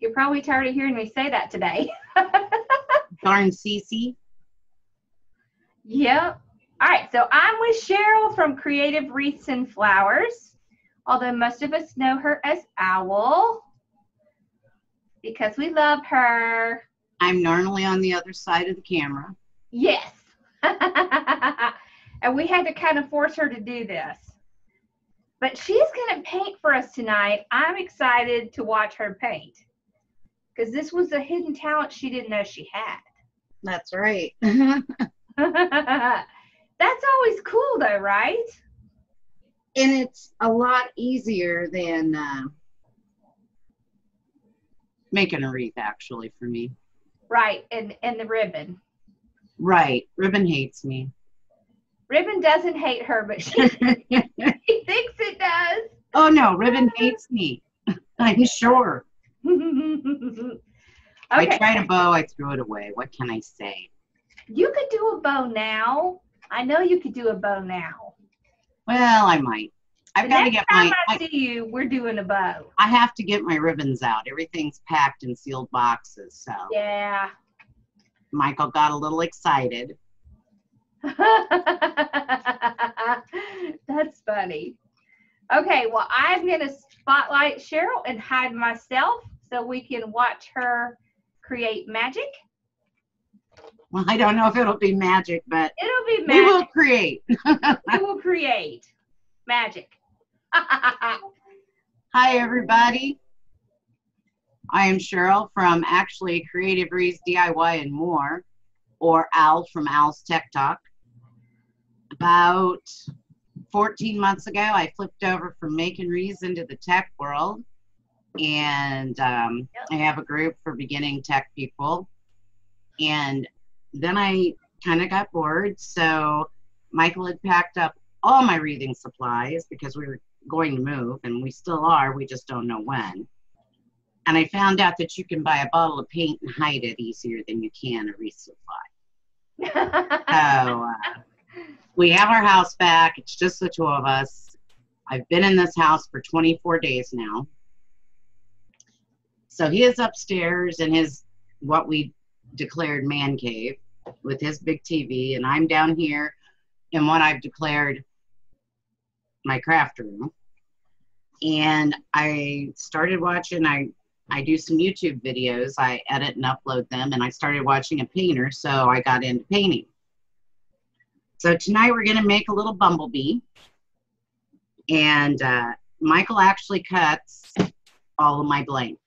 You're probably tired of hearing me say that today. Darn Cece. Yep. All right, so I'm with Cheryl from Creative Wreaths and Flowers, although most of us know her as Owl because we love her. I'm normally on the other side of the camera. Yes. And we had to kind of force her to do this. But she's going to paint for us tonight. I'm excited to watch her paint because this was a hidden talent she didn't know she had. That's right. That's always cool though, right? And it's a lot easier than making a wreath, actually, for me. Right, and the ribbon. Right, ribbon hates me. Ribbon doesn't hate her, but she, she thinks it does. Oh no, ribbon hates me. I'm sure. Okay. I tried a bow, I threw it away. What can I say? You could do a bow now. I know you could do a bow now. Well, I might. I've got to get my. Next time I see you, we're doing a bow. I have to get my ribbons out. Everything's packed in sealed boxes, so. Yeah. Michael got a little excited. That's funny. Okay, well, I'm going to spotlight Cheryl and hide myself so we can watch her create magic. Well, I don't know if it'll be magic, but it'll be magic. We will create. We will create magic. Hi, everybody. I am Cheryl from actually Creative Breeze DIY and more, or Owl from Owl's Tech Talk. About 14 months ago, I flipped over from making-rees into the tech world, and I have a group for beginning tech people. And then I kind of got bored, so Michael had packed up all my wreathing supplies because we were going to move, and we still are, we just don't know when. And I found out that you can buy a bottle of paint and hide it easier than you can a wreath supply. So we have our house back, it's just the two of us. I've been in this house for 24 days now. So he is upstairs in his, what we declared man cave with his big TV, and I'm down here in what I've declared my craft room. And I started watching, I do some YouTube videos, I edit and upload them, and I started watching a painter, so I got into painting. So tonight we're gonna make a little bumblebee, and Michael actually cuts all of my blanks.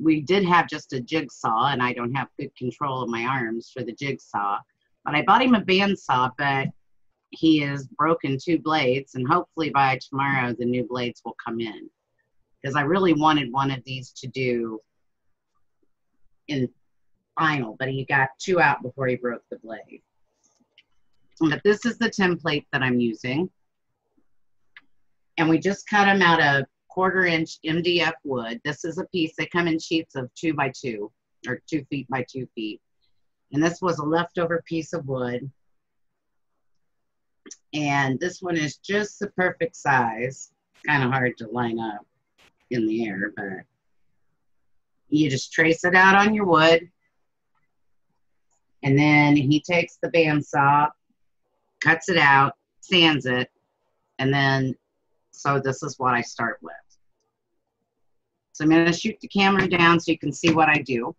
We did have just a jigsaw, and I don't have good control of my arms for the jigsaw, but I bought him a bandsaw, but he has broken two blades, and hopefully by tomorrow the new blades will come in, because I really wanted one of these to do in final, but he got two out before he broke the blade. But this is the template that I'm using, and we just cut him out of 1/4 inch MDF wood. This is a piece. They come in sheets of 2 by 2 or 2 feet by 2 feet. And this was a leftover piece of wood. And this one is just the perfect size. Kind of hard to line up in the air, but you just trace it out on your wood. And then he takes the bandsaw, cuts it out, sands it, and then so this is what I start with. So I'm going to shoot the camera down so you can see what I do.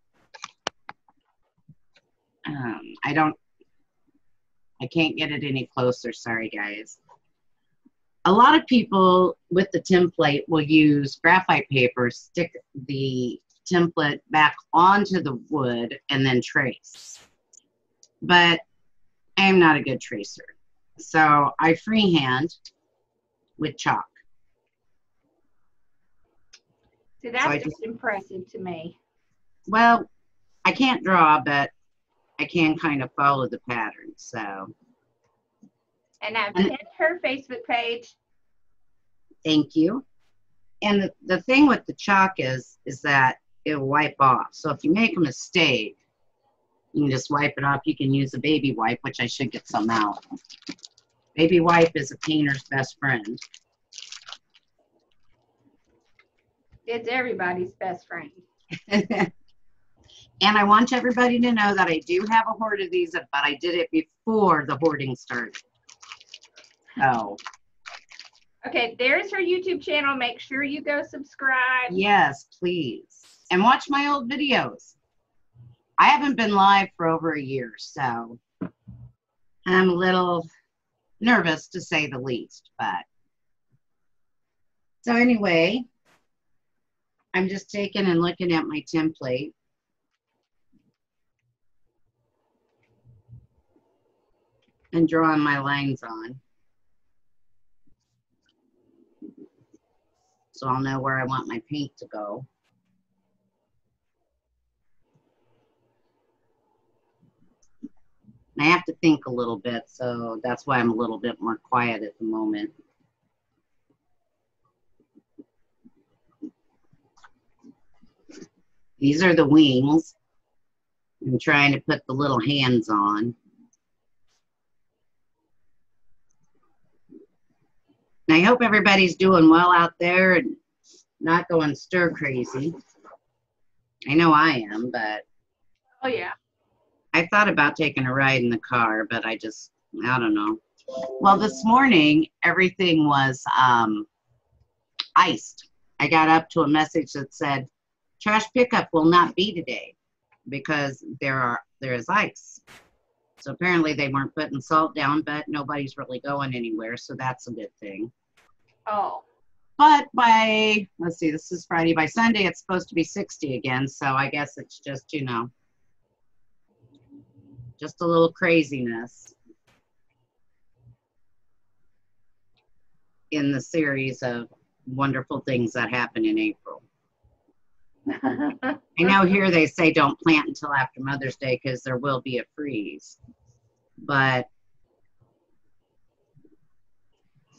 I can't get it any closer, sorry guys. A lot of people with the template will use graphite paper, stick the template back onto the wood, and then trace. But I am not a good tracer. So I freehand with chalk. See, that's so just impressive to me. Well, I can't draw, but I can kind of follow the pattern, so. And I've pinned her Facebook page. Thank you. And the thing with the chalk is that it'll wipe off. So if you make a mistake, you can just wipe it off. You can use a baby wipe, which I should get some out. Baby wipe is a painter's best friend. It's everybody's best friend. And I want everybody to know that I do have a hoard of these, but I did it before the hoarding started. So. Okay, there's her YouTube channel. Make sure you go subscribe. Yes, please. And watch my old videos. I haven't been live for over a year, so I'm a little nervous to say the least, but. So anyway, I'm just taking and looking at my template. And drawing my lines on. So I'll know where I want my paint to go. And I have to think a little bit, so that's why I'm a little bit more quiet at the moment. These are the wings. I'm trying to put the little hands on. And I hope everybody's doing well out there and not going stir crazy. I know I am, but. Oh, yeah. I thought about taking a ride in the car, but I don't know. Well, this morning, everything was iced. I got up to a message that said, trash pickup will not be today because there is ice. So apparently they weren't putting salt down, but nobody's really going anywhere, so that's a good thing. Oh. But by, let's see, this is Friday. By Sunday, it's supposed to be 60 again, so I guess it's just, you know, just a little craziness in the series of wonderful things that happen in April. I know here they say don't plant until after Mother's Day because there will be a freeze, but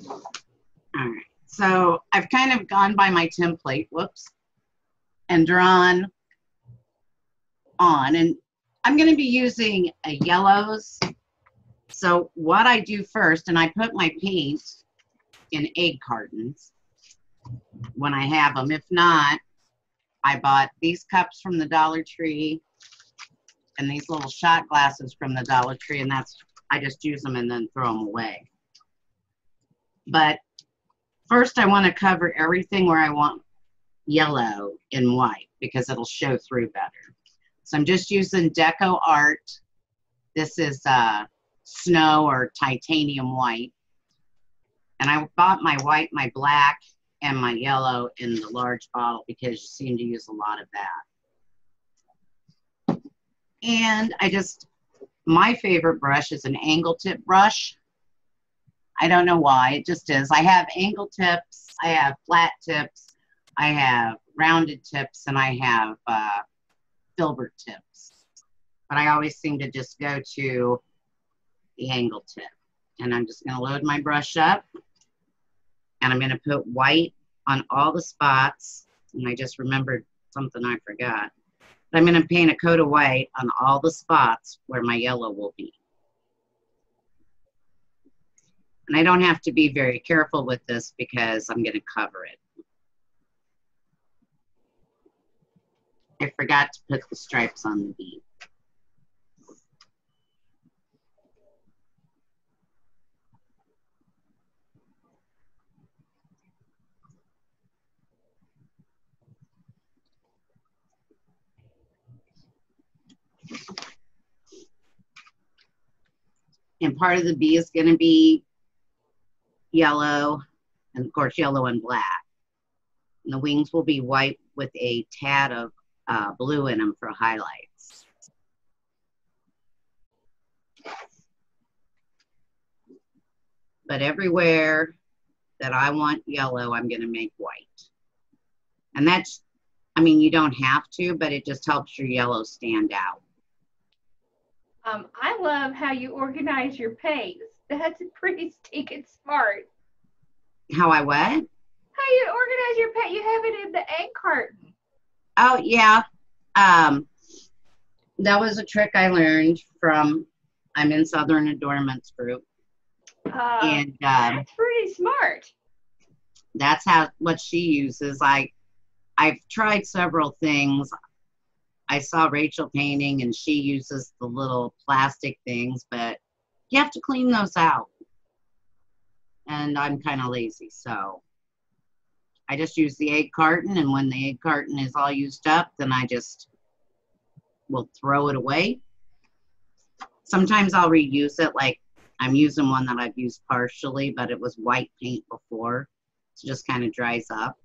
all right. So I've kind of gone by my template, whoops, and drawn on, and I'm going to be using yellows. So what I do first, and I put my paint in egg cartons when I have them. If not, I bought these cups from the Dollar Tree and these little shot glasses from the Dollar Tree, and that's, I just use them and then throw them away. But first I want to cover everything where I want yellow in white because it'll show through better. So I'm just using Deco Art. This is snow or titanium white. And I bought my white, my black, and my yellow in the large bottle because you seem to use a lot of that. And I just, my favorite brush is an angle tip brush. I don't know why, it just is. I have angle tips, I have flat tips, I have rounded tips, and I have filbert tips. But I always seem to just go to the angle tip. And I'm just gonna load my brush up. And I'm going to put white on all the spots. And I just remembered something I forgot. But I'm going to paint a coat of white on all the spots where my yellow will be. And I don't have to be very careful with this because I'm going to cover it. I forgot to put the stripes on the bead. And part of the bee is going to be yellow, and of course yellow and black. And the wings will be white with a tad of blue in them for highlights. But everywhere that I want yellow, I'm going to make white. And that's, I mean, you don't have to, but it just helps your yellow stand out. I love how you organize your paints. That's pretty stinking smart. How I what? How you organize your paint. You have it in the egg carton. Oh, yeah. That was a trick I learned from, I'm in Southern Adornments group. And that's pretty smart. That's how, what she uses. I I've tried several things. I saw Rachel painting and she uses the little plastic things, but you have to clean those out. And I'm kind of lazy, so I just use the egg carton, and when the egg carton is all used up, then I just will throw it away. Sometimes I'll reuse it, like I'm using one that I've used partially, but it was white paint before, so just kind of dries up.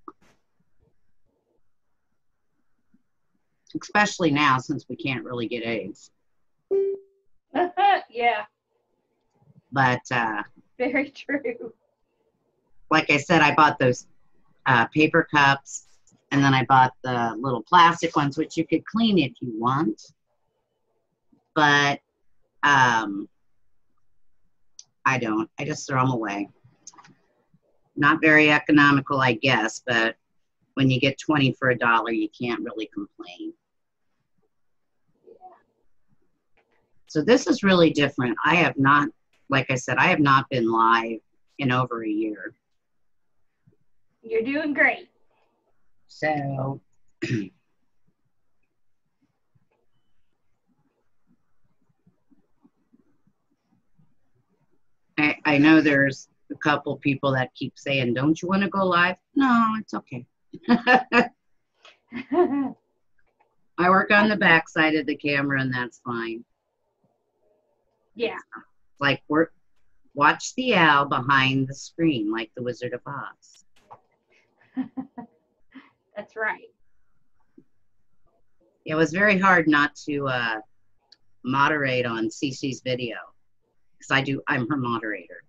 Especially now since we can't really get eggs. Yeah. But very true. Like I said, I bought those paper cups, and then I bought the little plastic ones, which you could clean if you want. But I don't. I just throw them away. Not very economical, I guess, but when you get 20 for $1, you can't really complain. So this is really different. I have not, like I said, I have not been live in over a year. You're doing great. So I know there's a couple people that keep saying, don't you want to go live? No, it's okay. I work on the back side of the camera, and that's fine. Yeah. Like, watch the owl behind the screen, like the Wizard of Oz. That's right. It was very hard not to moderate on Cece's video, because I'm her moderator.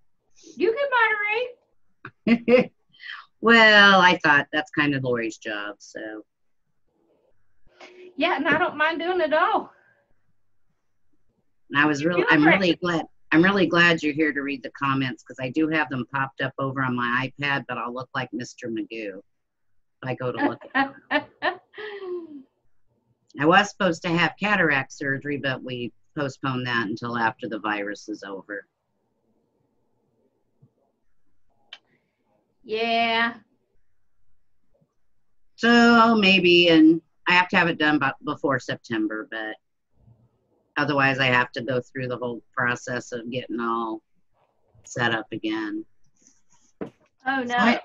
You can moderate. Well, I thought that's kind of Lori's job, so. Yeah, and I don't mind doing it all. And I was really, I'm really glad you're here to read the comments, because I do have them popped up over on my iPad, but I'll look like Mr. Magoo if I go to look at them. I was supposed to have cataract surgery, but we postponed that until after the virus is over. Yeah. So maybe, and I have to have it done before September, but otherwise I have to go through the whole process of getting all set up again. Oh, no. So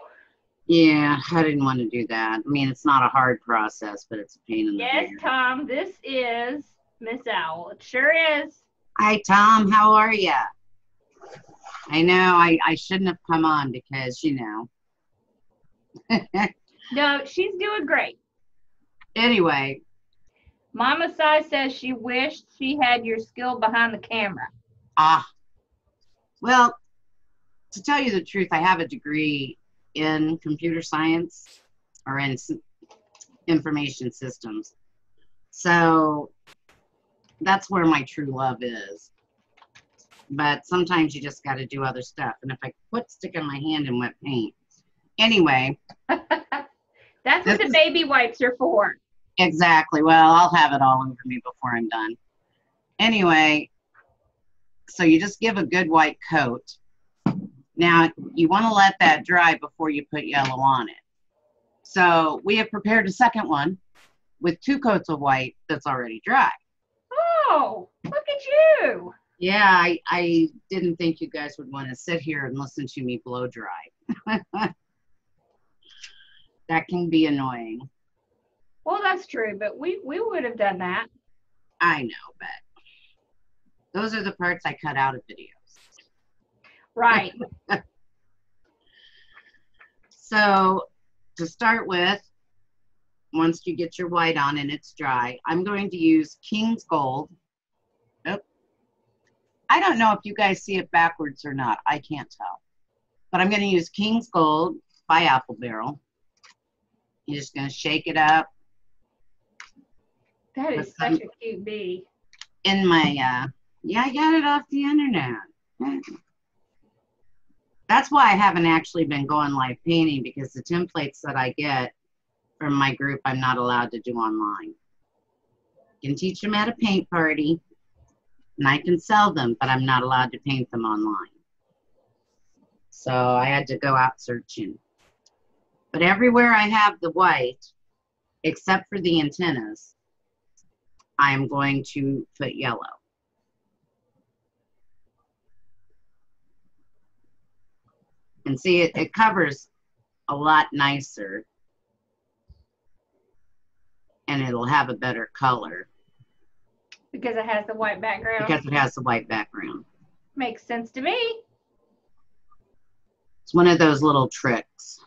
yeah, I didn't want to do that. I mean, it's not a hard process, but it's a pain in the neck. Yes, Tom, this is Miss Owl. It sure is. Hi, Tom. How are you? I know I shouldn't have come on because, you know. No, she's doing great. Anyway. Mama Sai says she wished she had your skill behind the camera. Ah. Well, to tell you the truth, I have a degree in computer science or in information systems. So that's where my true love is. But sometimes you just got to do other stuff. And if I quit sticking my hand in wet paint. Anyway. That's what the baby wipes are for. Exactly. Well, I'll have it all over me before I'm done. Anyway, so you just give a good white coat. Now, you want to let that dry before you put yellow on it. So we have prepared a second one with 2 coats of white that's already dry. Oh, look at you. Yeah, I didn't think you guys would want to sit here and listen to me blow dry. That can be annoying. Well, that's true, but we would have done that. I know, but those are the parts I cut out of videos. Right. So to start with, once you get your white on and it's dry, I'm going to use King's Gold. I don't know if you guys see it backwards or not. I can't tell. But I'm going to use King's Gold by Apple Barrel. You're just going to shake it up. That is such a cute bee. In my, yeah, I got it off the internet. That's why I haven't actually been going live painting, because the templates that I get from my group I'm not allowed to do online. You can teach them at a paint party. And I can sell them, but I'm not allowed to paint them online. So I had to go out searching. But everywhere I have the white, except for the antennas, I'm going to put yellow. And see, it covers a lot nicer, and it'll have a better color. Because it has the white background. Because it has the white background. Makes sense to me. It's one of those little tricks.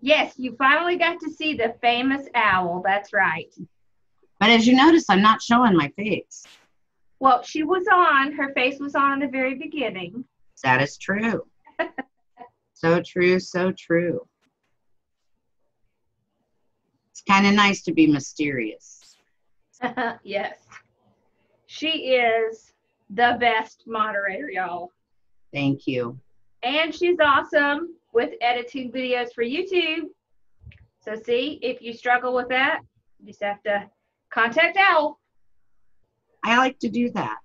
Yes, you finally got to see the famous owl. That's right. But as you notice, I'm not showing my face. Well, she was on. Her face was on in the very beginning. That is true. So true, so true. It's kind of nice to be mysterious. Yes. She is the best moderator, y'all. Thank you. And she's awesome with editing videos for YouTube. So see, if you struggle with that, you just have to contact Owl. I like to do that.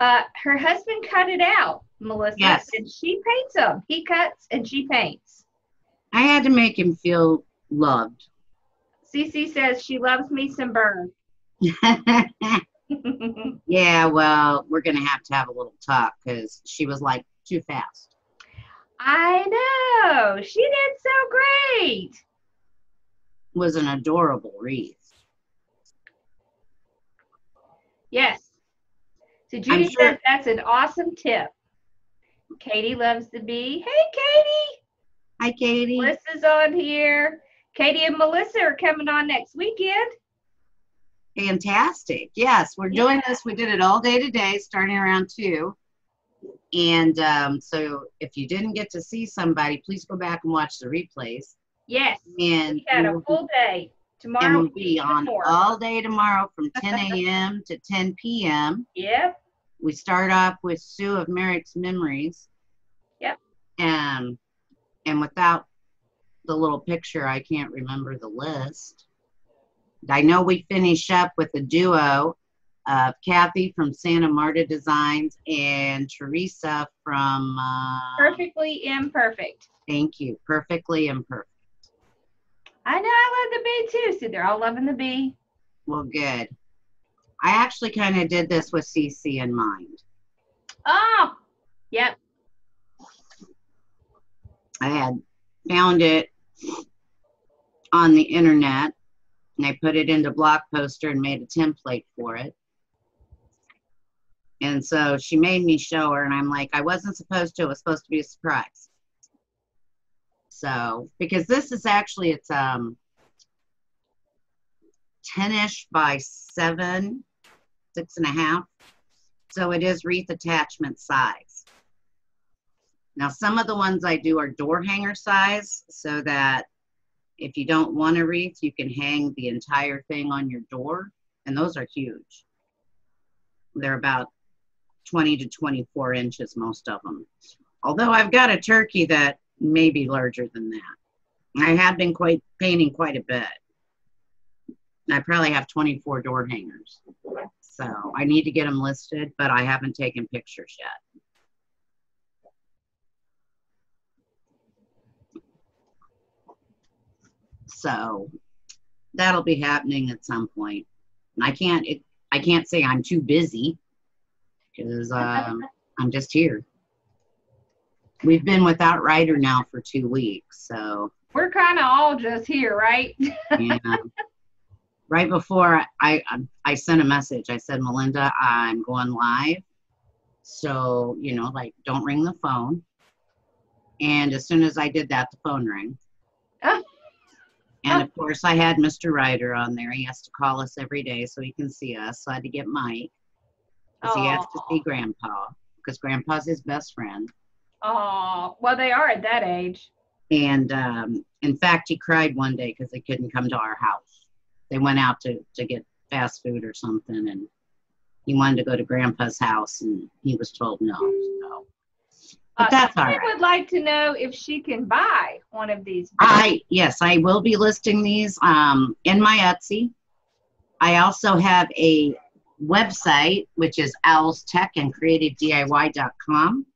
Her husband cut it out, Melissa. Yes. And she paints them. He cuts and she paints. I had to make him feel loved. Cece says she loves me some bird. Yeah, well, we're going to have a little talk because she was like too fast. I know. She did so great. It was an adorable wreath. Yes. So Judy says that's an awesome tip. Katie loves the bee. Hey, Katie. Hi, Katie. Melissa's on here. Katie and Melissa are coming on next weekend. Fantastic. Yes, we're doing this. We did it all day today, starting around 2. And so if you didn't get to see somebody, please go back and watch the replays. Yes, and we had a full day. Tomorrow and we'll be on all day tomorrow from 10 a.m. to 10 p.m. Yep. We start off with Sue of Merrick's Memories. Yep. And without the little picture, I can't remember the list. I know we finish up with a duo of Kathy from Santa Marta Designs and Teresa from... Perfectly Imperfect. Thank you. Perfectly Imperfect. I know. I love the bee, too. See, they're all loving the bee. Well, good. I actually kind of did this with Cece in mind. Oh, yep. I had found it on the internet, and I put it into Blog Poster and made a template for it. And so she made me show her, and I'm like, I wasn't supposed to. It was supposed to be a surprise. So, because this is actually, it's 10-ish by 7, 6.5. So it is wreath attachment size. Now, some of the ones I do are door hanger size, so that if you don't want a wreath, you can hang the entire thing on your door. And those are huge. They're about 20 to 24 inches, most of them. Although I've got a turkey that may be larger than that. I have been painting quite a bit. I probably have 24 door hangers. So I need to get them listed, but I haven't taken pictures yet. So that'll be happening at some point. And I can't say I'm too busy because I'm just here. We've been without Ryder now for 2 weeks, so. We're kind of all just here, right? Yeah. Right before I sent a message. I said, Melinda, I'm going live. So, you know, like, don't ring the phone. And as soon as I did that, the phone rang. Oh. And of course, I had Mr. Ryder on there. He has to call us every day so he can see us. So I had to get Mike because he has to see Grandpa because Grandpa's his best friend. Oh, well, they are at that age. And in fact, he cried one day because they couldn't come to our house. They went out to get fast food or something, and he wanted to go to Grandpa's house, and he was told no. So. But that's all right. I would like to know if she can buy one of these. Yes, I will be listing these in my Etsy. I also have a website, which is OwlsTechAndCreativeDIY.com.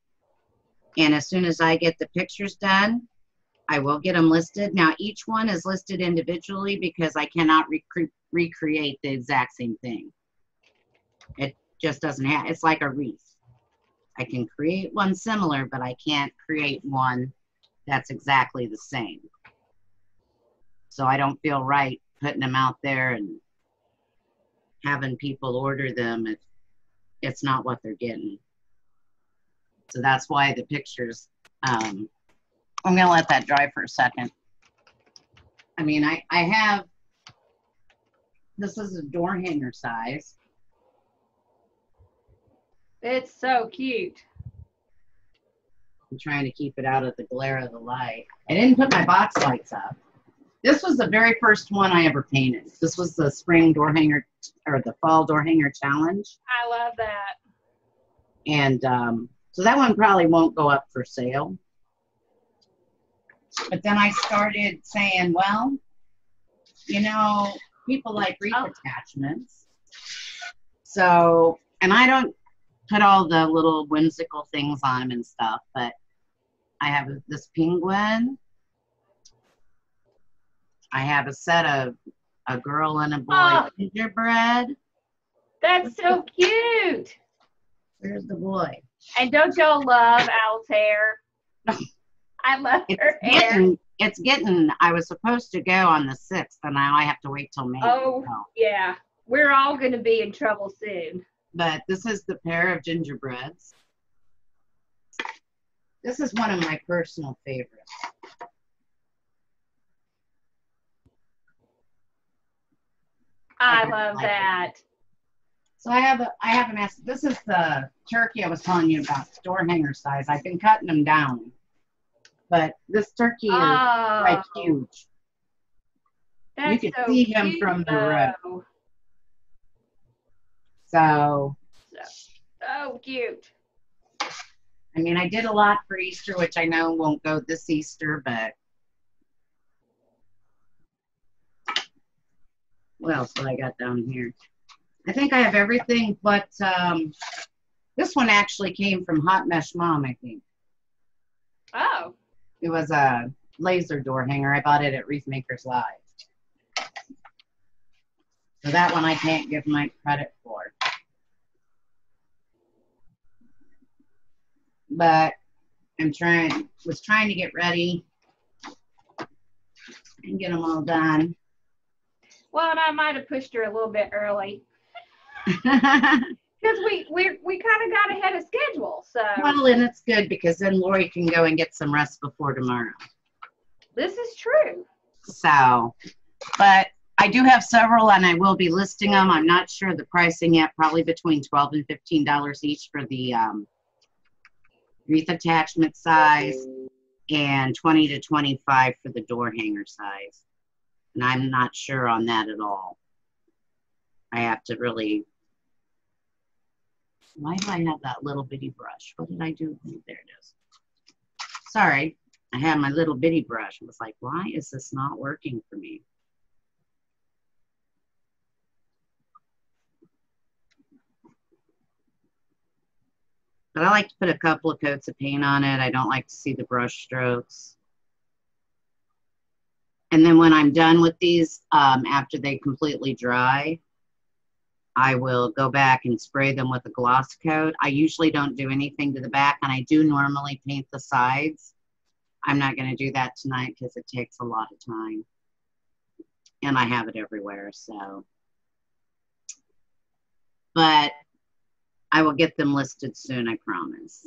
And as soon as I get the pictures done, I will get them listed. Now, each one is listed individually because I cannot recreate the exact same thing. It just doesn't have, it's like a wreath. I can create one similar, but I can't create one that's exactly the same. So I don't feel right putting them out there and having people order them if it's not what they're getting. So that's why the pictures, I'm gonna let that dry for a second. I mean, I have, this is a door hanger size. It's so cute. I'm trying to keep it out of the glare of the light. I didn't put my box lights up. This was the very first one I ever painted. This was the spring door hanger, or the fall door hanger challenge. I love that. And so that one probably won't go up for sale. But then I started saying, well, you know, people like wreath attachments. So, and I don't put all the little whimsical things on them and stuff, but I have this penguin. I have a set of a girl and a boy gingerbread. That's so cute. There's the boy. And don't y'all love Owl's hair? I love her hair. It's getting, I was supposed to go on the 6th, and now I have to wait till May. Oh, so. Yeah. We're all going to be in trouble soon. But this is the pair of gingerbreads. This is one of my personal favorites. I love like that. It. So I have a mess. This is the turkey I was telling you about, door hanger size. I've been cutting them down. But this turkey is like huge. That's you can so see cute, him from the road. So cute. I mean, I did a lot for Easter, which I know won't go this Easter, but what else did I got down here? I think I have everything, but this one actually came from Hot Mesh Mom, I think. Oh. It was a laser door hanger. I bought it at Wreathmakers Live. So that one I can't give Mike credit for. But I'm was trying to get ready and get them all done. Well, and I might have pushed her a little bit early. Because we kind of got ahead of schedule, so. Well, and it's good because then Lori can go and get some rest before tomorrow. This is true. So, but I do have several, and I will be listing them. I'm not sure the pricing yet. Probably between $12 and $15 each for the wreath attachment size, and $20 to $25 for the door hanger size. And I'm not sure on that at all. I have to really. Why do I have that little bitty brush? What did I do? There it is. Sorry, I had my little bitty brush. I was like, why is this not working for me? But I like to put a couple of coats of paint on it. I don't like to see the brush strokes. And then when I'm done with these, after they completely dry, I will go back and spray them with a gloss coat. I usually don't do anything to the back, and I do normally paint the sides. I'm not going to do that tonight because it takes a lot of time. And I have it everywhere, so. But I will get them listed soon, I promise.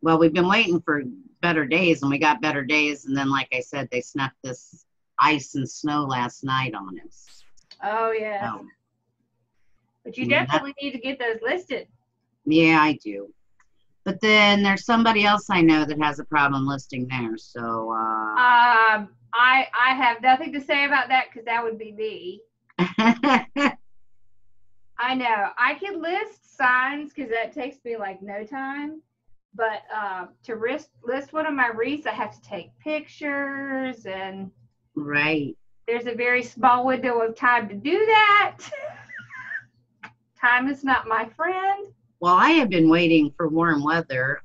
Well, we've been waiting for better days, and we got better days, and then, like I said, they snuck this ice and snow last night on us. Oh, yeah. So, but you definitely need to get those listed. Yeah, I do. But then there's somebody else I know that has a problem listing there, so. I have nothing to say about that because that would be me. I know. I could list signs because that takes me like no time. But to list one of my wreaths, I have to take pictures and. Right. There's a very small window of time to do that. Time is not my friend. Well, I have been waiting for warm weather.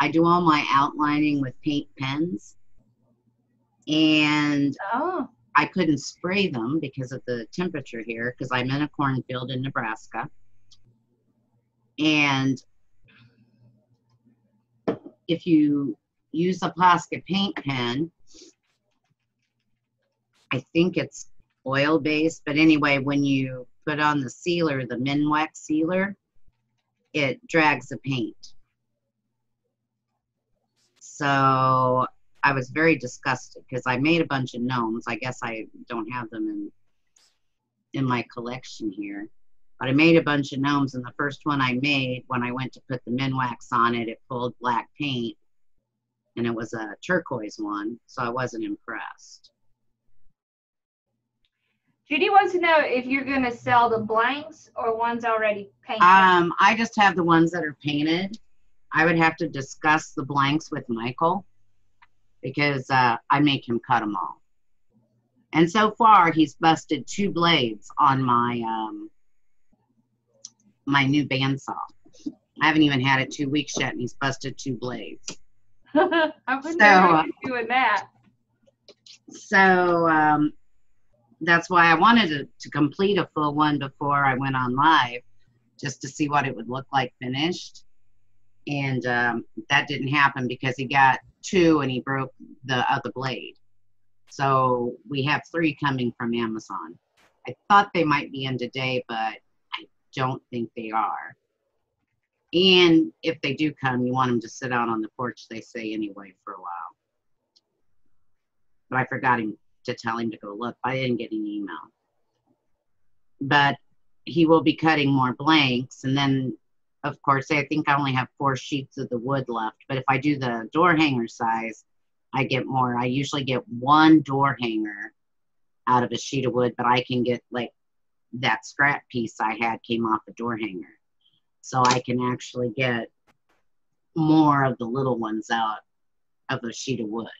I do all my outlining with paint pens, and I couldn't spray them because of the temperature here, because I'm in a cornfield in Nebraska. And if you use a plastic paint pen, I think it's oil-based, but anyway, when you put on the sealer, the Minwax sealer, it drags the paint. So I was very disgusted because I made a bunch of gnomes. I guess I don't have them in my collection here. But I made a bunch of gnomes, and the first one I made, when I went to put the Minwax on it, it pulled black paint, and it was a turquoise one, so I wasn't impressed. Judy wants to know if you're going to sell the blanks or ones already painted. I just have the ones that are painted. I would have to discuss the blanks with Michael because I make him cut them all. And so far, he's busted 2 blades on my my new bandsaw. I haven't even had it 2 weeks yet, and he's busted 2 blades. I wouldn't know you're doing that. So... that's why I wanted to complete a full one before I went on live, just to see what it would look like finished. And that didn't happen because he got 2 and he broke the other blade. So we have 3 coming from Amazon. I thought they might be in today, but I don't think they are. And if they do come, you want them to sit out on the porch, they say anyway, for a while. But I forgot him. To tell him to go look. I didn't get an email. But he will be cutting more blanks. And then, of course, I think I only have 4 sheets of the wood left. But if I do the door hanger size, I get more. I usually get 1 door hanger out of a sheet of wood, but I can get, like, that scrap piece I had came off a door hanger. So I can actually get more of the little ones out of a sheet of wood.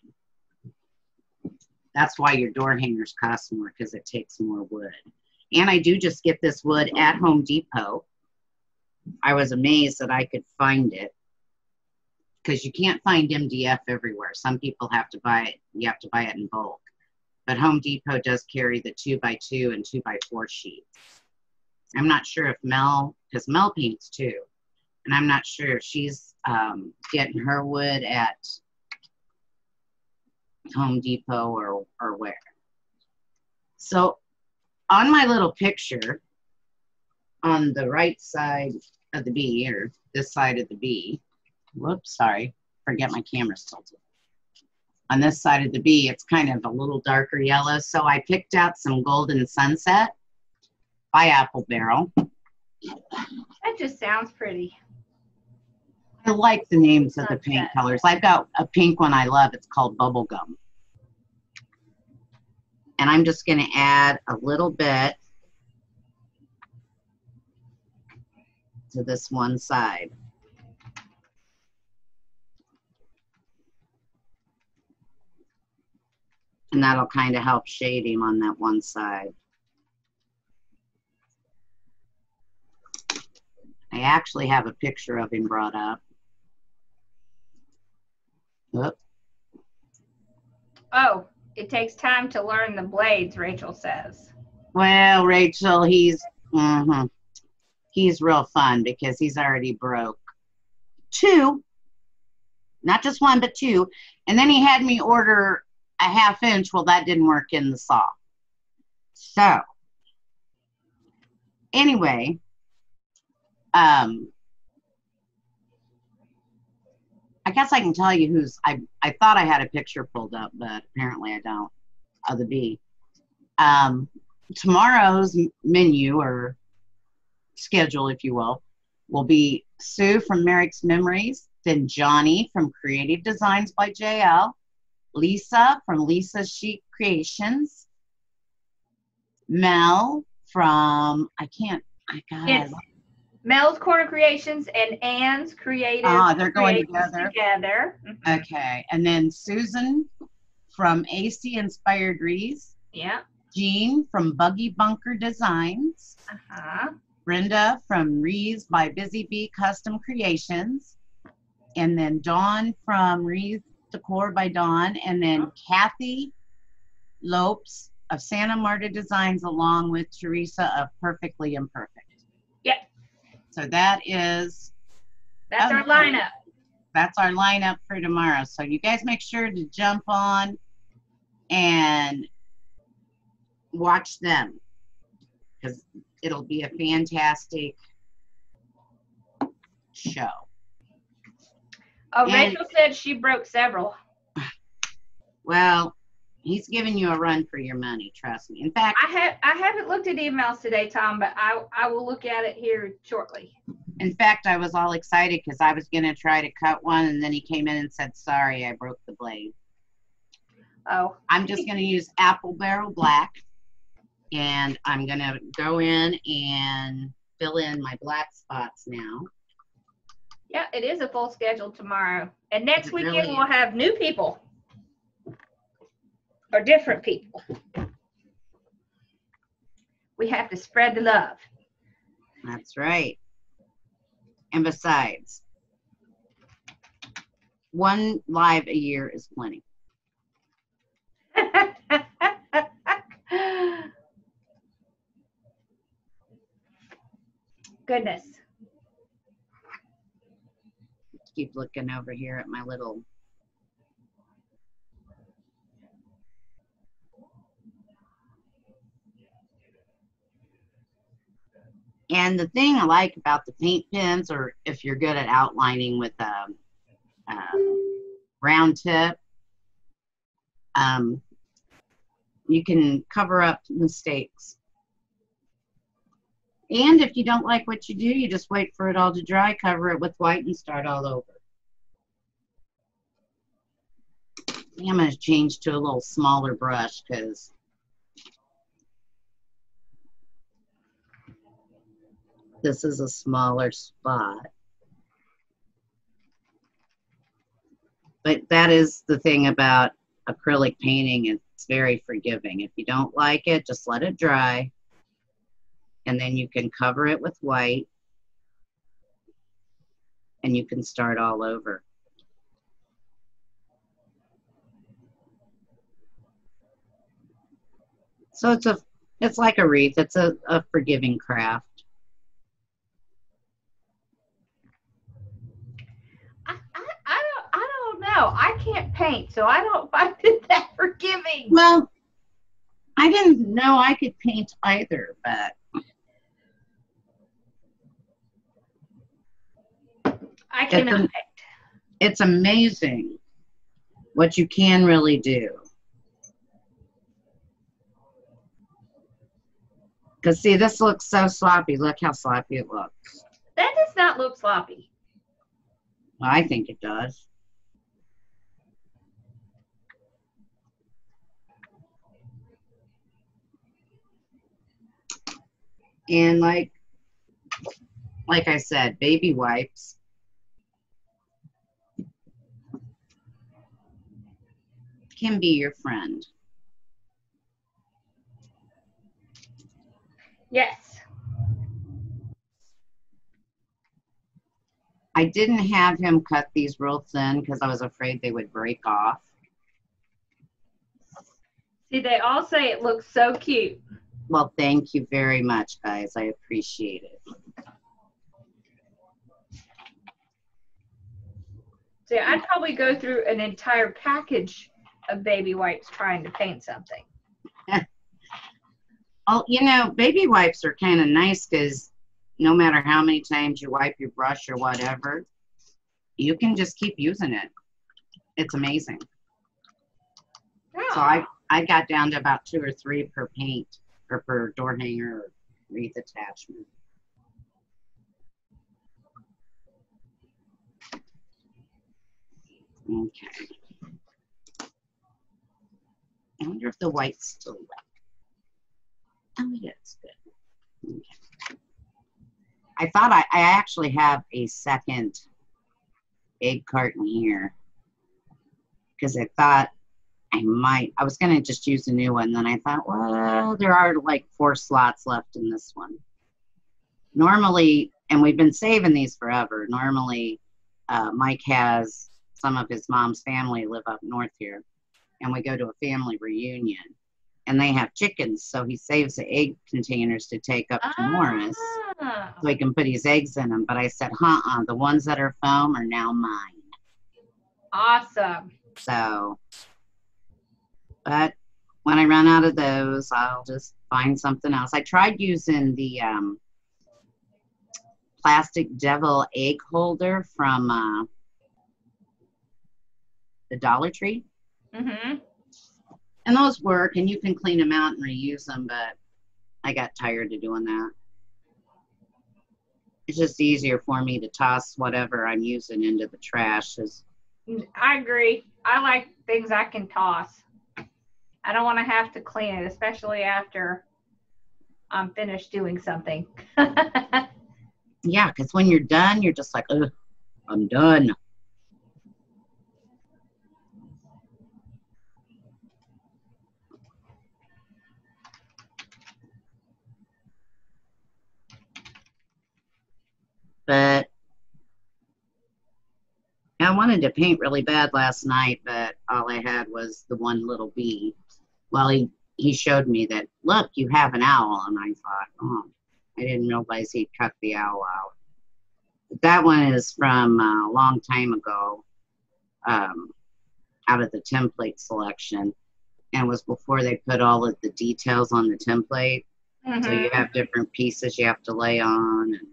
That's why your door hangers cost more, because it takes more wood. And I do just get this wood at Home Depot. I was amazed that I could find it, because you can't find MDF everywhere. Some people have to buy it. You have to buy it in bulk. But Home Depot does carry the 2x2 and 2x4 sheets. I'm not sure if Mel, because Mel paints too, and I'm not sure if she's getting her wood at Home Depot or where. So on my little picture on the right side of the bee, or this side of the bee, whoops, sorry, forget my camera's tilted. On this side of the bee, it's kind of a little darker yellow. So I picked out some Golden Sunset by Apple Barrel. That just sounds pretty. I like the names of the paint colors. I've got a pink one I love. It's called Bubblegum. And I'm just going to add a little bit to this one side. And that'll kind of help shade him on that one side. I actually have a picture of him brought up. Whoop. Oh, it takes time to learn the blades, Rachel says. Well, Rachel, he's real fun because he's already broke 2, not just 1, but 2. And then he had me order a ½ inch. Well, that didn't work in the saw. So, anyway, I guess I can tell you who's, I thought I had a picture pulled up, but apparently I don't, of the bee. Tomorrow's menu, or schedule, if you will be Sue from Merrick's Memories, then Johnny from Creative Designs by JL, Lisa from Lisa's Sheet Creations, Mel from, Mel's Corner Creations and Anne's Creative. Ah, they're going together. Mm-hmm. Okay. And then Susan from AC Inspired Wreaths. Yeah. Jean from Buggy Bunker Designs. Brenda from Wreaths by Busy Bee Custom Creations. and then Dawn from Wreaths Decor by Dawn, and then Kathy Lopes of Santa Marta Designs, along with Teresa of Perfectly Imperfect. Yep. So that is... that's our lineup. That's our lineup for tomorrow. So you guys make sure to jump on and watch them, because it'll be a fantastic show. Oh, and Rachel said she broke several. Well, he's giving you a run for your money, trust me. In fact, I haven't looked at emails today, Tom, but I will look at it here shortly. In fact, I was all excited because I was going to try to cut one, and then he came in and said, sorry, I broke the blade. Oh. I'm just going to use Apple Barrel Black, and I'm going to go in and fill in my black spots now. Yeah, it is a full schedule tomorrow. And next weekend really we'll have new people or different people. We have to spread the love. That's right. And besides, one live a year is plenty. Goodness. Keep looking over here at my little... And the thing I like about the paint pens, or if you're good at outlining with a round tip, you can cover up mistakes. And if you don't like what you do, you just wait for it all to dry, cover it with white, and start all over. I'm going to change to a little smaller brush because... this is a smaller spot. But that is the thing about acrylic painting. It's very forgiving. If you don't like it, just let it dry. And then you can cover it with white. And you can start all over. So it's like a wreath. It's a forgiving craft. I can't paint, so I don't find it that forgiving. Well, I didn't know I could paint either, but I cannot. It's amazing what you can really do. Because, see, this looks so sloppy. Look how sloppy it looks. That does not look sloppy. Well, I think it does. And like I said, baby wipes. Can be your friend. Yes. I didn't have him cut these real thin because I was afraid they would break off. See, they all say it looks so cute. Well, thank you very much, guys. I appreciate it. See, I'd probably go through an entire package of baby wipes trying to paint something. Oh, you know, baby wipes are kind of nice because no matter how many times you wipe your brush or whatever, you can just keep using it. It's amazing. Oh. So I got down to about 2 or 3 per paint. Or for door hanger or wreath attachment. Okay. I wonder if the white's still wet. Oh, yeah, it's good. Okay. I thought I actually have a second egg carton here because I thought I might. I was going to just use a new one. Then I thought, well, there are like 4 slots left in this one. Normally, and we've been saving these forever, normally Mike has some of his mom's family live up north here, and we go to a family reunion, and they have chickens, so he saves the egg containers to take up to Morris so he can put his eggs in them. But I said, the ones that are foam are now mine. Awesome. So, but when I run out of those, I'll just find something else. I tried using the plastic devil egg holder from the Dollar Tree. Mm-hmm. And those work, and you can clean them out and reuse them, but I got tired of doing that. It's just easier for me to toss whatever I'm using into the trash. I agree. I like things I can toss. I don't want to have to clean it, especially after I'm finished doing something. Yeah, because when you're done, you're just like, ugh, I'm done. But I wanted to paint really bad last night, but all I had was the one little bee. Well, he showed me that, look, you have an owl, and I thought, oh, I didn't realize he'd cut the owl out. But that one is from a long time ago, out of the template selection, and was before they put all of the details on the template. Mm-hmm. So you have different pieces you have to lay on, and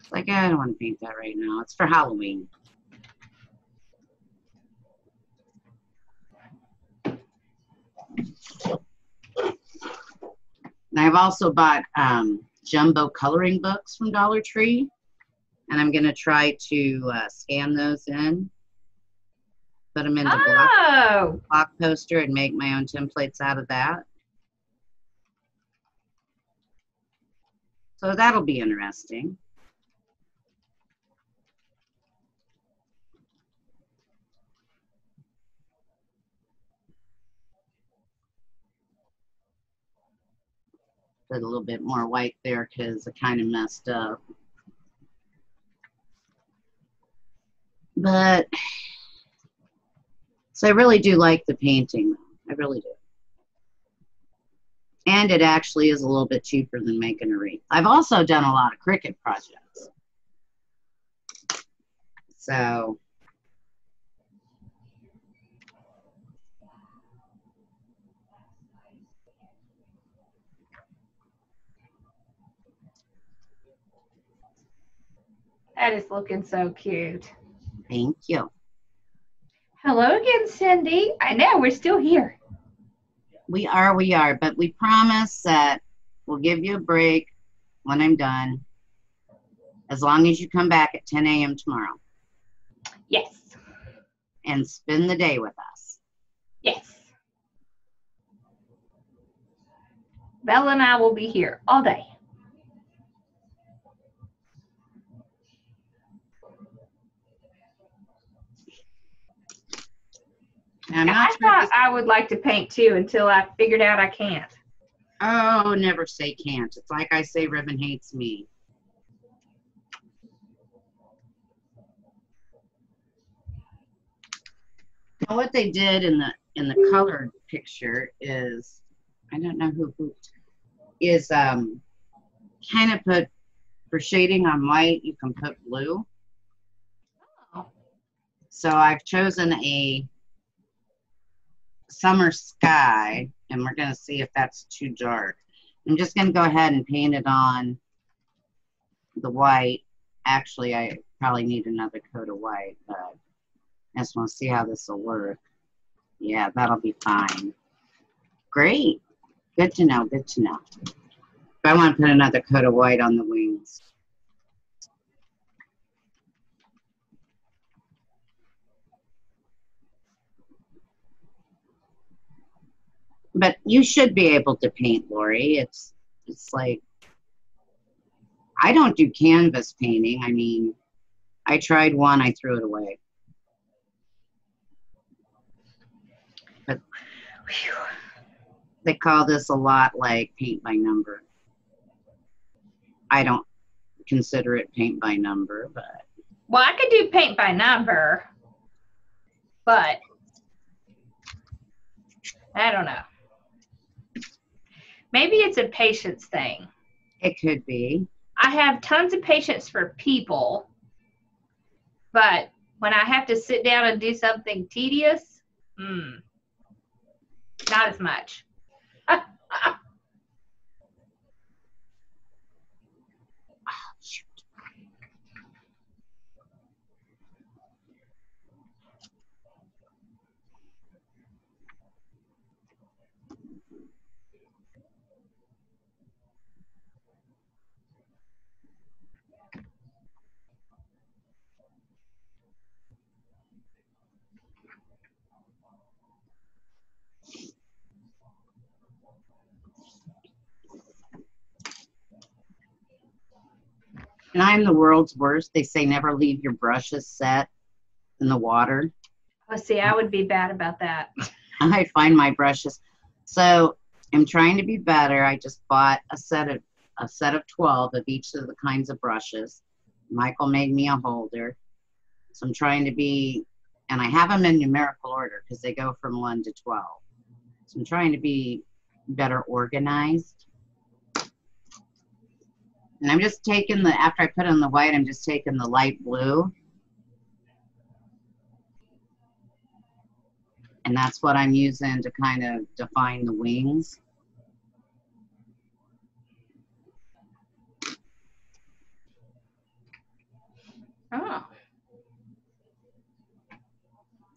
it's like, I don't want to paint that right now. It's for Halloween. And I've also bought jumbo coloring books from Dollar Tree. And I'm going to try to scan those in. Put them into block poster and make my own templates out of that. So that'll be interesting. Put a little bit more white there because I kind of messed up. But, so I really do like the painting. I really do. And it actually is a little bit cheaper than making a wreath. I've also done a lot of Cricut projects. So, that is looking so cute. Thank you. Hello again, Cindy. I know, we're still here. We are, but we promise that we'll give you a break when I'm done, as long as you come back at 10 a.m. tomorrow. Yes. And spend the day with us. Yes. Bella and I will be here all day. I thought I would like to paint too until I figured out I can't. Oh, never say can't. It's like I say, ribbon hates me. Well, what they did in the colored picture is, I don't know who pooped, is kind of put, for shading on white, you can put blue. Oh. So I've chosen a summer sky, and we're going to see if that's too dark. I'm just going to go ahead and paint it on the white. Actually, I probably need another coat of white, but I just want to see how this will work. Yeah, that'll be fine. Great. Good to know, good to know. But I want to put another coat of white on the wings. But you should be able to paint, Lori. It's like, I don't do canvas painting. I mean, I tried one, I threw it away. But they call this a lot like paint by number. I don't consider it paint by number, but. Well, I could do paint by number, but I don't know. Maybe it's a patience thing. It could be. I have tons of patience for people, but when I have to sit down and do something tedious, not as much. And I'm the world's worst. They say never leave your brushes set in the water. Oh, see, I would be bad about that. I find my brushes. So I'm trying to be better. I just bought a set of 12 of each of the kinds of brushes. Michael made me a holder. So I'm trying to be, and I have them in numerical order because they go from 1 to 12. So I'm trying to be better organized. And I'm just taking the, after I put on the white, I'm just taking the light blue. And that's what I'm using to kind of define the wings. Oh.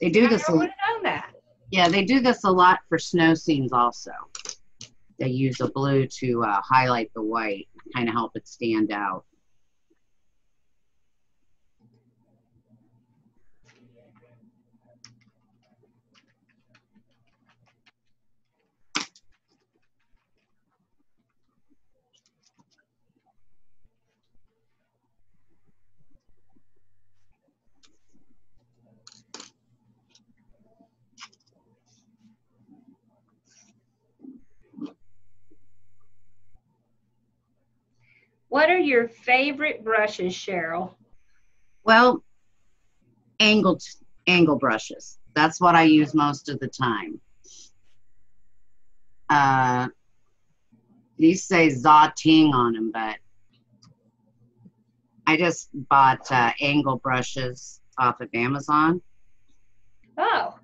They do this a lot. I wouldn't know that. Yeah, they do this a lot for snow scenes also. They use a blue to highlight the white, kind of help it stand out. What are your favorite brushes, Cheryl? Well, angle brushes. That's what I use most of the time. These say Za Ting on them, but I just bought angle brushes off of Amazon. Oh,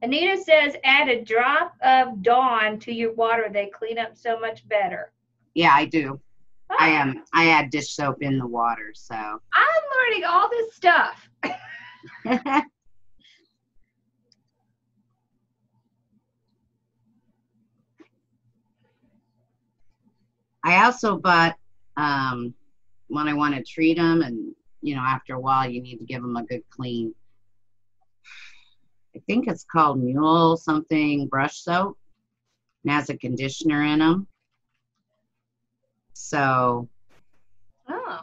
Anita says add a drop of Dawn to your water. They clean up so much better. Yeah, I do. I add dish soap in the water, so. I'm learning all this stuff. I also bought, when I want to treat them and, you know, after a while you need to give them a good clean. I think it's called Mule something brush soap. And has a conditioner in them. So, I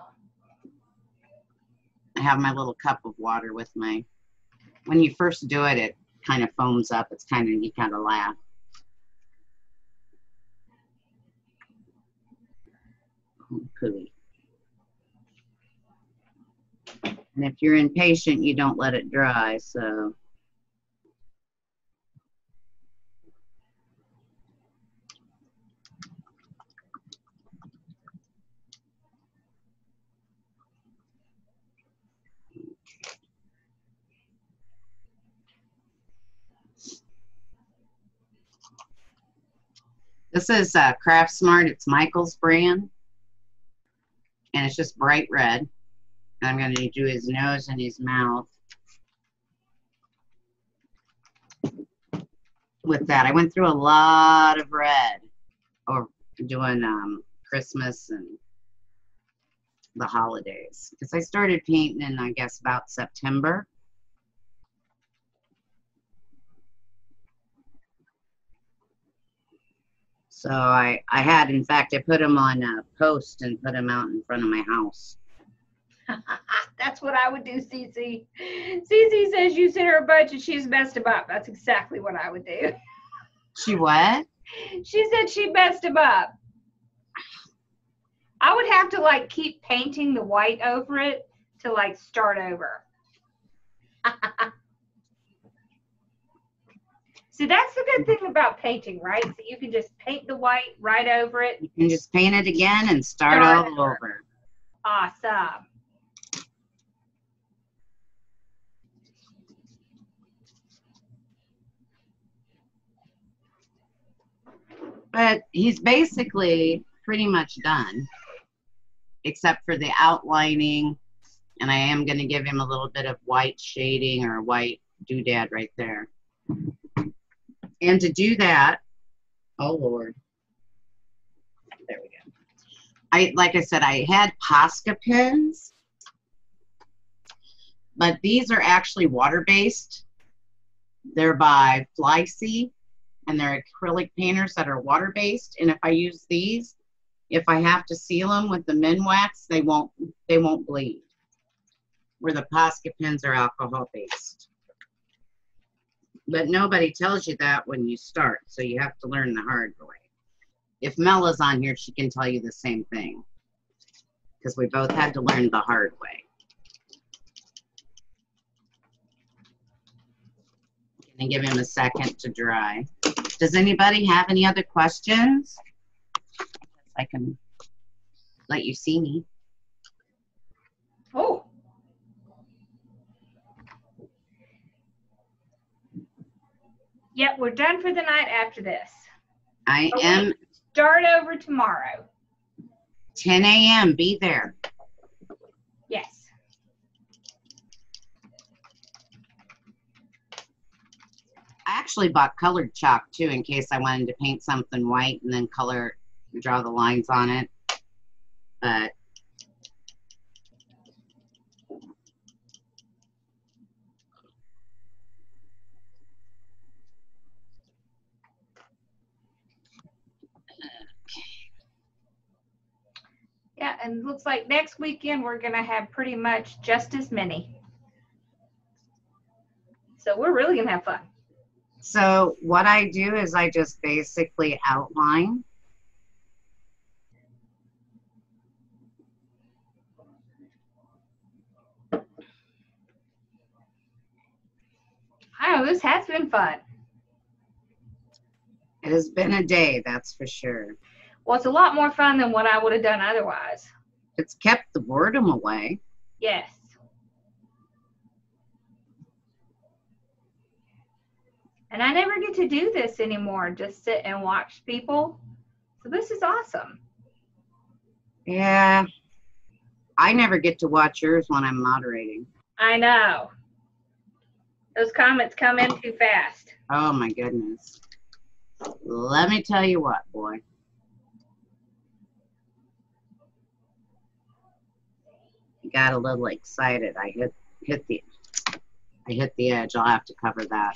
have my little cup of water with my, when you first do it, it kind of foams up. It's kind of, you kind of laugh. Oh, pooey. And if you're impatient, you don't let it dry, so. This is Craftsmart. It's Michael's brand. And it's just bright red. I'm going to do his nose and his mouth. With that, I went through a lot of red over doing Christmas and the holidays. Because I started painting in, I guess, about September. So I had, in fact, I put them on a post and put them out in front of my house. That's what I would do, Cece. Cece says you sent her a bunch and she's messed them up. That's exactly what I would do. She what? She said she messed them up. I would have to, like, keep painting the white over it to like start over. So that's the good thing about painting, right? So you can just paint the white right over it. You can just paint it again and start all over. Awesome. But he's basically pretty much done, except for the outlining, and I am going to give him a little bit of white shading or white doodad right there. And to do that, oh Lord, there we go. Like I said, I had Posca pens, but these are actually water-based. They're by Flysea, and they're acrylic painters that are water-based. And if I use these, if I have to seal them with the Minwax, they won't bleed. Where the Posca pens are alcohol-based. But nobody tells you that when you start, so you have to learn the hard way. If Mel is on here, she can tell you the same thing, because we both had to learn the hard way. I'm gonna give him a second to dry. Does anybody have any other questions? I can let you see me. Oh. Yep, we're done for the night after this. I am. Start over tomorrow. 10 a.m. Be there. Yes. I actually bought colored chalk too in case I wanted to paint something white and then color, draw the lines on it. But yeah, and looks like next weekend we're going to have pretty much just as many. So we're really going to have fun. So what I do is I just basically outline. Oh, this has been fun. It has been a day, that's for sure. Well, it's a lot more fun than what I would have done otherwise. It's kept the boredom away. Yes. And I never get to do this anymore, just sit and watch people. So this is awesome. Yeah. I never get to watch yours when I'm moderating. I know. Those comments come in too fast. Oh, my goodness. Let me tell you what, boy. Got a little excited. I hit the edge. I'll have to cover that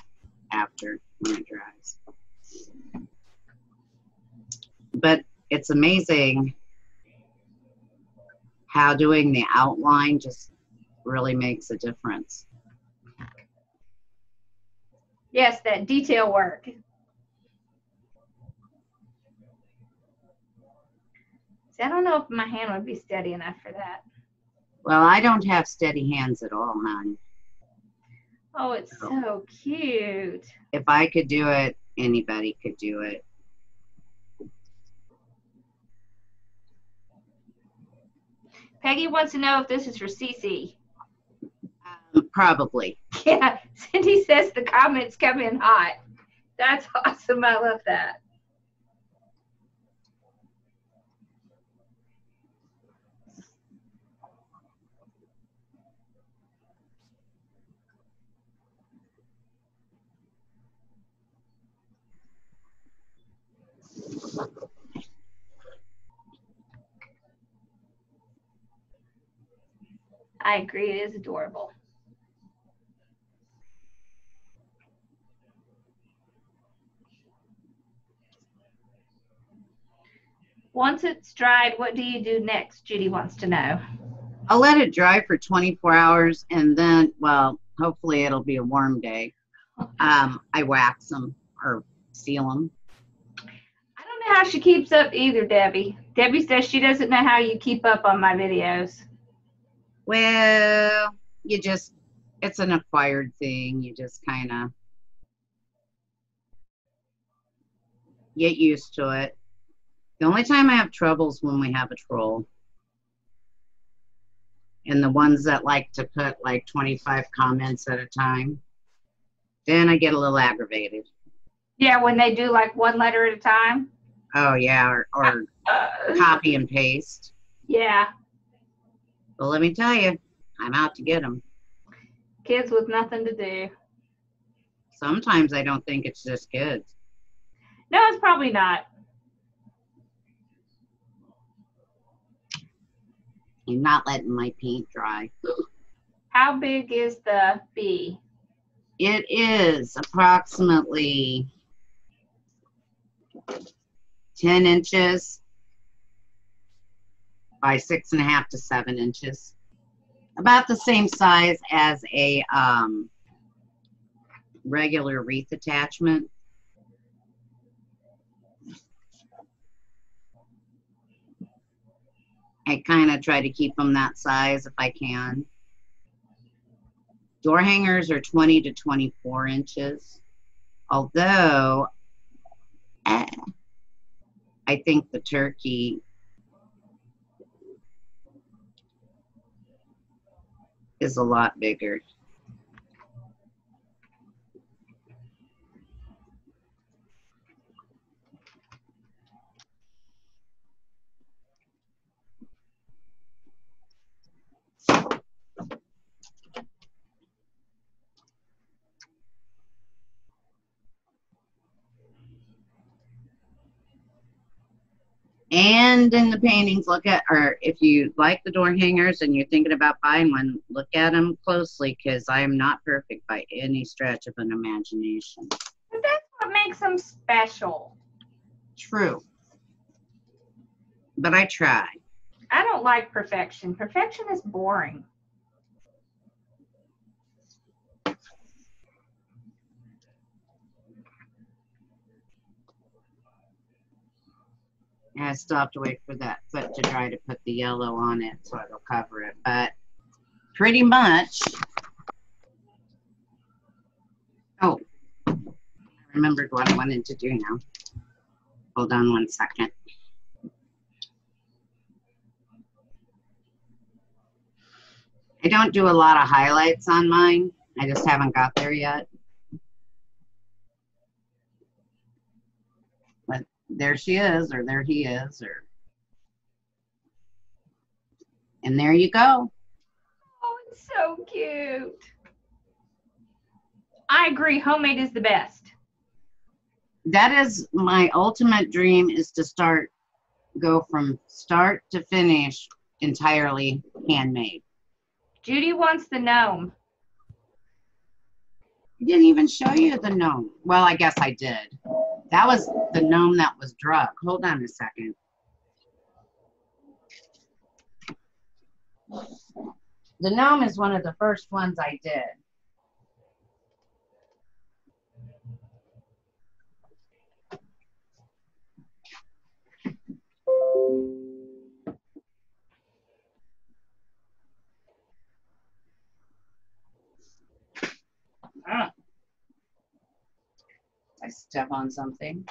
after when it dries. But it's amazing how doing the outline just really makes a difference. Yes, that detail work. See, I don't know if my hand would be steady enough for that. Well, I don't have steady hands at all, hon. Oh, it's so cute. If I could do it, anybody could do it. Peggy wants to know if this is for Cece. Probably. Yeah, Cindy says the comments come in hot. That's awesome. I love that. I agree, it is adorable. Once it's dried, what do you do next? Judy wants to know. I'll let it dry for 24 hours and then, well, hopefully it'll be a warm day. I wax them or seal them. How she keeps up either, Debbie. Debbie says she doesn't know how you keep up on my videos. Well, you just, it's an acquired thing. You just kind of get used to it. The only time I have trouble is when we have a troll. And the ones that like to put like 25 comments at a time, then I get a little aggravated. Yeah, when they do like one letter at a time. Oh, yeah, or copy and paste. Yeah. Well, let me tell you, I'm out to get them. Kids with nothing to do. Sometimes I don't think it's just kids. No, it's probably not. I'm not letting my paint dry. How big is the bee? It is approximately 10 inches by 6.5 to 7 inches. About the same size as a regular wreath attachment. I kind of try to keep them that size if I can. Door hangers are 20 to 24 inches. Although, I think the turkey is a lot bigger. And in the paintings, look at, or if you like the door hangers and you're thinking about buying one, look at them closely, because I am not perfect by any stretch of an imagination. But that's what makes them special. True. But I try. I don't like perfection. Perfection is boring. I still have to wait for that foot to dry to put the yellow on it so it'll cover it, but pretty much. Oh, I remembered what I wanted to do now. Hold on one second. I don't do a lot of highlights on mine. I just haven't got there yet. There she is, or there he is, or, and there you go. Oh, it's so cute. I agree, homemade is the best. That is my ultimate dream, is to start, go from start to finish entirely handmade. Judy wants the gnome. I didn't even show you the gnome. Well, I guess I did. That was the gnome that was drug. Hold on a second. The gnome is one of the first ones I did. Ah. I step on something.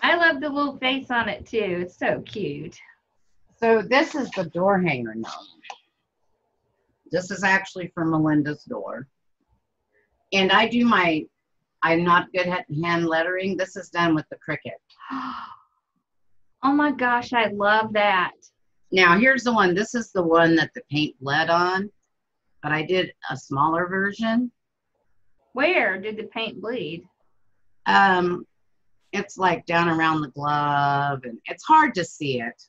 I love the little face on it too. It's so cute. So this is the door hanger gnome. This is actually for Melinda's door. And I do my, I'm not good at hand lettering. This is done with the Cricut. Oh my gosh, I love that. Now here's the one. This is the one that the paint bled on, but I did a smaller version. Where did the paint bleed? It's like down around the glove, and it's hard to see it,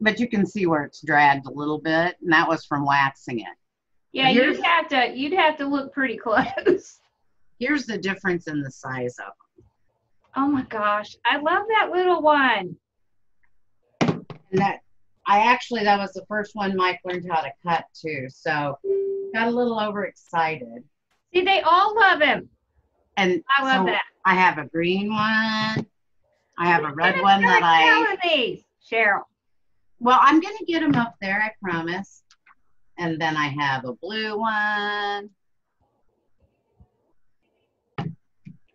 but you can see where it's dragged a little bit, and that was from waxing it. Yeah, you'd have to look pretty close. Here's the difference in the size of them. Oh my gosh, I love that little one. And that was the first one Mike learned how to cut too, so got a little overexcited. See, they all love him. And I love that. I have a green one. I have a red one that I. Cheryl. Well, I'm going to get them up there, I promise. And then I have a blue one.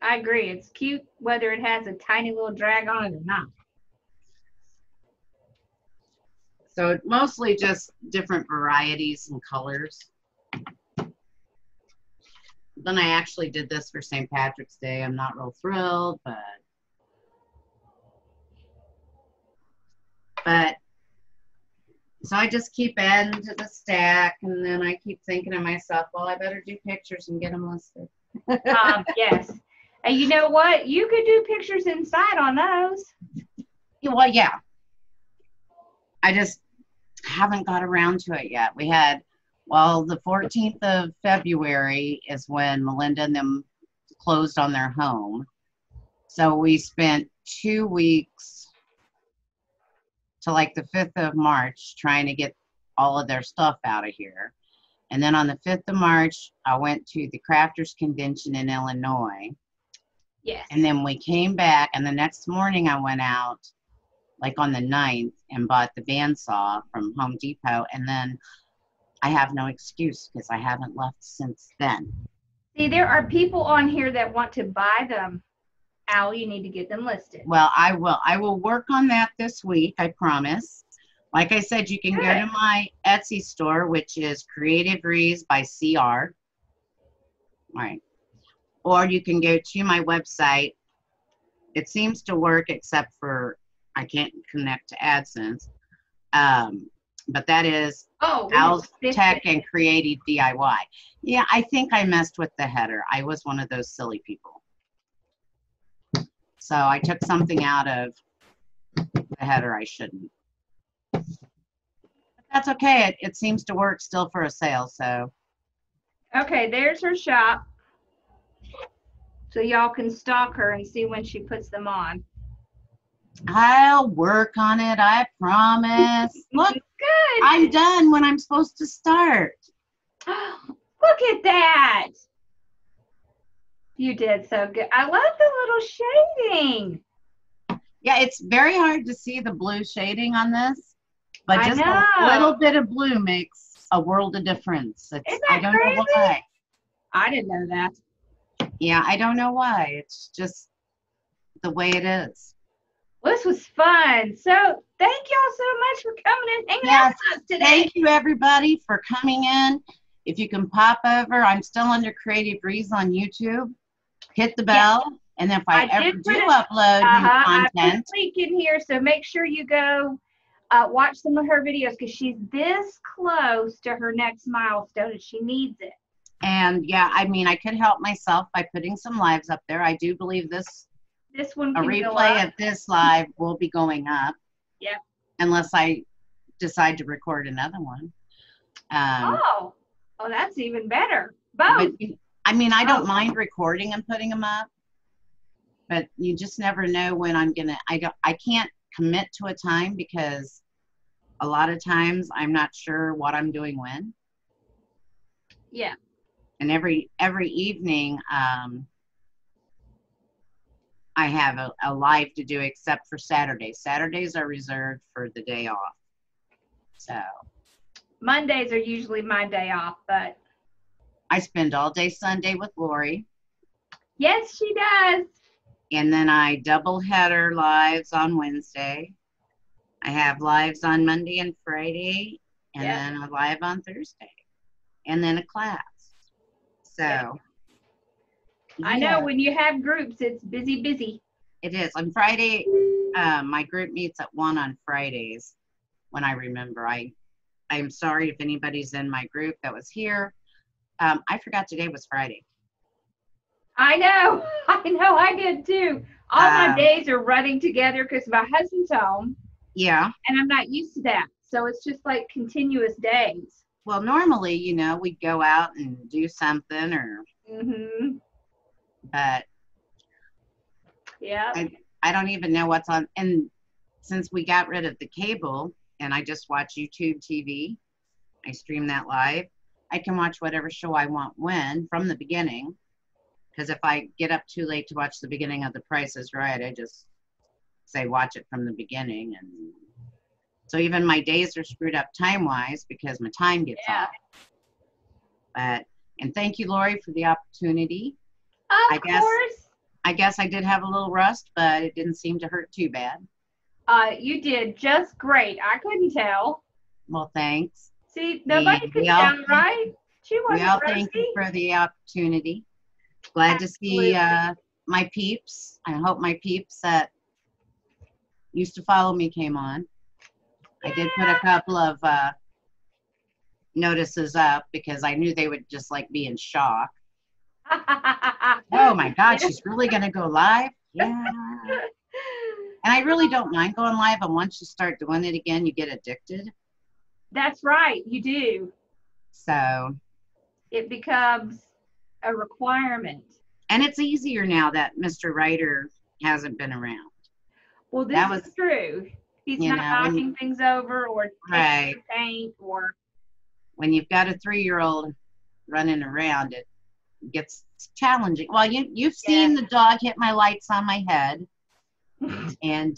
I agree. It's cute whether it has a tiny little drag on it or not. So mostly just different varieties and colors. Then I actually did this for St. Patrick's Day. I'm not real thrilled, but so I just keep adding to the stack, and then I keep thinking to myself, well, I better do pictures and get them listed. Yes. And you know what? You could do pictures inside on those. Well, yeah. I just haven't got around to it yet. We had, well, the 14th of February is when Melinda and them closed on their home. So we spent 2 weeks to like the 5th of March trying to get all of their stuff out of here. And then on the 5th of March, I went to the Crafters Convention in Illinois. Yes. And then we came back, and the next morning I went out like on the 9th and bought the bandsaw from Home Depot. And then I have no excuse because I haven't left since then. See, there are people on here that want to buy them. Owl, you need to get them listed. Well, I will. I will work on that this week, I promise. Like I said, you can go to my Etsy store, which is Creative Breeze by CR. All right. Or you can go to my website. It seems to work except for I can't connect to AdSense. But that is Owl's Tech and Creative DIY. Yeah, I think I messed with the header. I was one of those silly people. So I took something out of the header I shouldn't. But that's okay. It seems to work still for a sale, so. Okay, there's her shop. So y'all can stalk her and see when she puts them on. I'll work on it, I promise. Look, good. I'm done when I'm supposed to start. Look at that. You did so good. I love the little shading. Yeah, it's very hard to see the blue shading on this, but just a little bit of blue makes a world of difference. Isn't that crazy? I don't know why. I didn't know that. Yeah, I don't know why. It's just the way it is. Well, this was fun. So thank y'all so much for coming and hanging out with us today. Thank you, everybody, for coming in. If you can pop over, I'm still under Creative Breeze on YouTube. Hit the bell. Yes. And if I ever do upload new content. I put a link in here, so make sure you go watch some of her videos because she's this close to her next milestone and she needs it. And yeah, I mean, I could help myself by putting some lives up there. I do believe this one can go up. A replay of this live will be going up. Yep. Unless I decide to record another one. Oh, that's even better. Both. I mean, I don't mind recording and putting them up, but you just never know when I'm gonna. I can't commit to a time because a lot of times I'm not sure what I'm doing when. Yeah. And every evening, I have a live to do except for Saturdays. Saturdays are reserved for the day off. So Mondays are usually my day off, but I spend all day Sunday with Lori. Yes, she does. And then I double header lives on Wednesday. I have lives on Monday and Friday, and then a live on Thursday, and then a class. So. Yeah. I know when you have groups, it's busy, busy. It is. On Friday, my group meets at 1 on Fridays when I remember. I'm sorry if anybody's in my group that was here. I forgot today was Friday. I know. I know. I did too. All my days are running together because my husband's home. Yeah. And I'm not used to that. So it's just like continuous days. Well, normally, you know, we'd go out and do something or... Mm-hmm. But yeah, I don't even know what's on. And since we got rid of the cable and I just watch YouTube TV, I stream that live. I can watch whatever show I want when from the beginning. Because if I get up too late to watch the beginning of The Price is Right, I just say watch it from the beginning and So even my days are screwed up time-wise because my time gets off. But, and thank you, Lori, for the opportunity. Of course. I guess I did have a little rust, but it didn't seem to hurt too bad. You did just great. I couldn't tell. Well, thanks. See, nobody could tell, right? She wasn't rusty. Well, thank you for the opportunity. Glad to see my peeps. I hope my peeps that used to follow me came on. I did put a couple of notices up because I knew they would just like be in shock. Oh my God, she's really gonna go live? Yeah. And I really don't mind going live, and once you start doing it again, you get addicted. That's right, you do. So it becomes a requirement. And it's easier now that Mr. Writer hasn't been around. Well, this is true. He's not knocking things over or taking paint or... When you've got a 3-year-old running around, it gets challenging. Well, you've seen the dog hit my lights on my head. And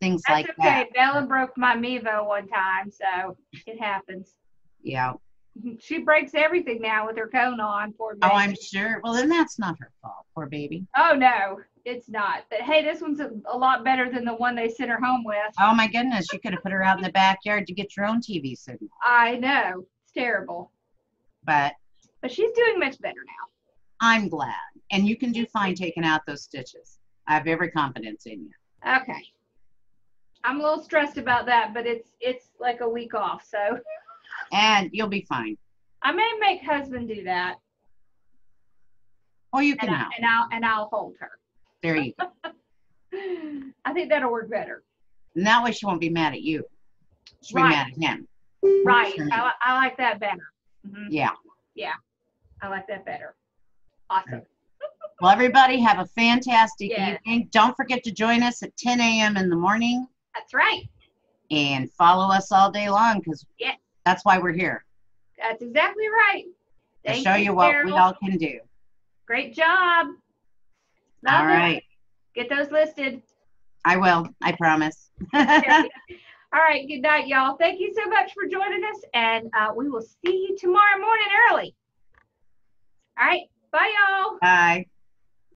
things like that. That's okay. Bella broke my Mevo one time, so it happens. Yeah. She breaks everything now with her cone on, poor baby. Oh, I'm sure. Well, then that's not her fault, poor baby. Oh, no, it's not. But, hey, this one's a lot better than the one they sent her home with. Oh, my goodness. You could have put her out in the backyard to get your own TV signal. I know. It's terrible. But she's doing much better now. I'm glad. And you can do fine taking out those stitches. I have every confidence in you. Okay. I'm a little stressed about that, but it's like a week off, so. And you'll be fine. I may make husband do that. Or you can help. And I'll hold her. There you go. I think that'll work better. And that way she won't be mad at you. She'll be mad at him. Right. I like that better. Mm-hmm. Yeah. Yeah. I like that better. Awesome. Well, everybody have a fantastic evening. Don't forget to join us at 10 a.m. in the morning. That's right. And follow us all day long because that's why we're here. That's exactly right. To show you what we all can do. Great job. Love all right. Get those listed. I will. I promise. All right. Good night, y'all. Thank you so much for joining us, and we will see you tomorrow morning early. All right. Bye, y'all. Bye.